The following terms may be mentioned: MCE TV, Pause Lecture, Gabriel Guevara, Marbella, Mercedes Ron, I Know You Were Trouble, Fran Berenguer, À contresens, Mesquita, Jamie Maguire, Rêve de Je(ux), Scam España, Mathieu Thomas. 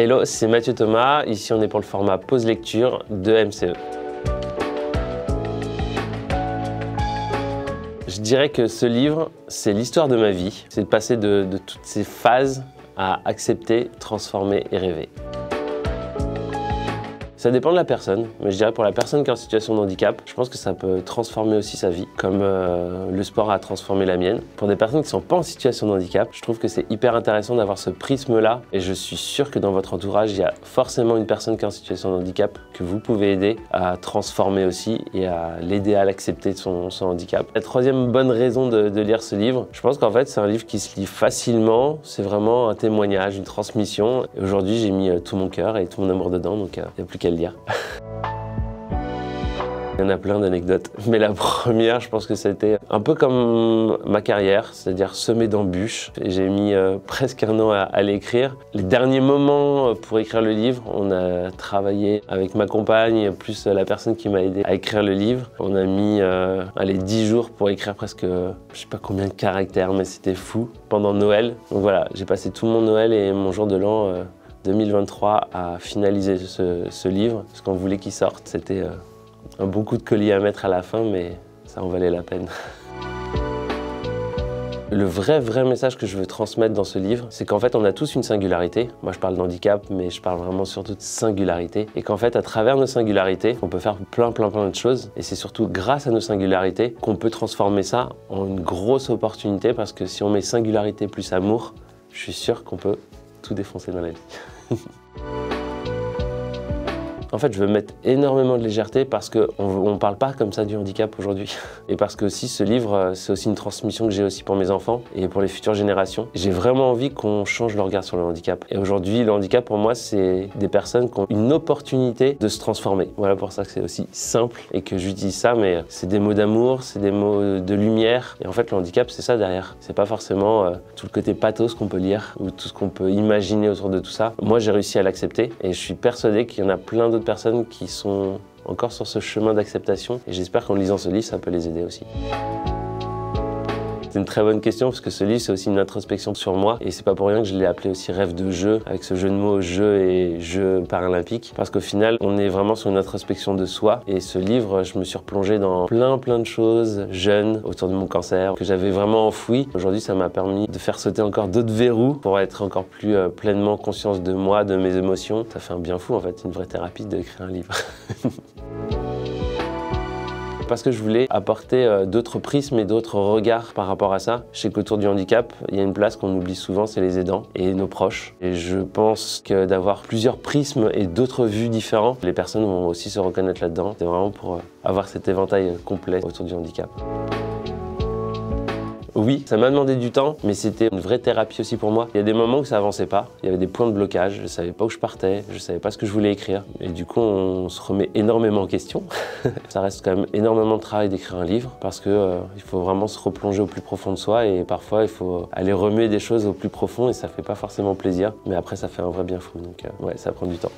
Hello, c'est Mathieu Thomas, ici on est pour le format Pause Lecture de MCE. Je dirais que ce livre, c'est l'histoire de ma vie. C'est de passer de toutes ces phases à accepter, transformer et rêver. Ça dépend de la personne, mais je dirais pour la personne qui est en situation de handicap, je pense que ça peut transformer aussi sa vie, comme le sport a transformé la mienne. Pour des personnes qui ne sont pas en situation de handicap, je trouve que c'est hyper intéressant d'avoir ce prisme-là, et je suis sûr que dans votre entourage, il y a forcément une personne qui est en situation de handicap que vous pouvez aider à transformer aussi et à l'aider à l'accepter de son handicap. La troisième bonne raison de lire ce livre, je pense qu'en fait c'est un livre qui se lit facilement, c'est vraiment un témoignage, une transmission. Aujourd'hui j'ai mis tout mon cœur et tout mon amour dedans, donc il n'y a plus qu'à le lire. Il y en a plein d'anecdotes, mais la première, je pense que c'était un peu comme ma carrière, c'est-à-dire semée d'embûches. J'ai mis presque un an à l'écrire. Les derniers moments pour écrire le livre, on a travaillé avec ma compagne, plus la personne qui m'a aidé à écrire le livre. On a mis allez, 10 jours pour écrire presque, je sais pas combien de caractères, mais c'était fou, pendant Noël. Donc voilà, j'ai passé tout mon Noël et mon jour de l'an 2023 à finaliser ce livre, parce qu'on voulait qu'il sorte. C'était un bon coup de collier à mettre à la fin, mais ça en valait la peine. Le vrai message que je veux transmettre dans ce livre, c'est qu'en fait on a tous une singularité. Moi je parle d'handicap, mais je parle vraiment surtout de singularité. Et qu'en fait à travers nos singularités, on peut faire plein de choses. Et c'est surtout grâce à nos singularités qu'on peut transformer ça en une grosse opportunité, parce que si on met singularité plus amour, je suis sûr qu'on peut tout défoncer dans la vie. En fait, je veux mettre énormément de légèreté parce qu'on ne parle pas comme ça du handicap aujourd'hui. Et parce que aussi, ce livre, c'est aussi une transmission que j'ai aussi pour mes enfants et pour les futures générations. J'ai vraiment envie qu'on change leur regard sur le handicap. Et aujourd'hui, le handicap, pour moi, c'est des personnes qui ont une opportunité de se transformer. Voilà pour ça que c'est aussi simple et que j'utilise ça, mais c'est des mots d'amour, c'est des mots de lumière. Et en fait, le handicap, c'est ça derrière. C'est pas forcément tout le côté pathos qu'on peut lire ou tout ce qu'on peut imaginer autour de tout ça. Moi, j'ai réussi à l'accepter et je suis persuadé qu'il y en a plein d'autres personnes qui sont encore sur ce chemin d'acceptation, et j'espère qu'en lisant ce livre, ça peut les aider aussi. C'est une très bonne question, parce que ce livre, c'est aussi une introspection sur moi, et c'est pas pour rien que je l'ai appelé aussi Rêve de Je, avec ce jeu de mots jeu et jeu paralympique, parce qu'au final, on est vraiment sur une introspection de soi, et ce livre, je me suis replongé dans plein de choses jeunes autour de mon cancer, que j'avais vraiment enfoui. Aujourd'hui, ça m'a permis de faire sauter encore d'autres verrous pour être encore plus pleinement conscience de moi, de mes émotions. Ça fait un bien fou, en fait, une vraie thérapie d'écrire un livre. Parce que je voulais apporter d'autres prismes et d'autres regards par rapport à ça. Je sais qu'autour du handicap, il y a une place qu'on oublie souvent, c'est les aidants et nos proches. Et je pense que d'avoir plusieurs prismes et d'autres vues différents, les personnes vont aussi se reconnaître là-dedans. C'est vraiment pour avoir cet éventail complet autour du handicap. Oui, ça m'a demandé du temps, mais c'était une vraie thérapie aussi pour moi. Il y a des moments où ça avançait pas, il y avait des points de blocage, je ne savais pas où je partais, je ne savais pas ce que je voulais écrire. Et du coup, on se remet énormément en question. Ça reste quand même énormément de travail d'écrire un livre, parce qu'il faut vraiment se replonger au plus profond de soi, et parfois il faut aller remuer des choses au plus profond, et ça fait pas forcément plaisir. Mais après, ça fait un vrai bien fou, donc ouais, ça prend du temps.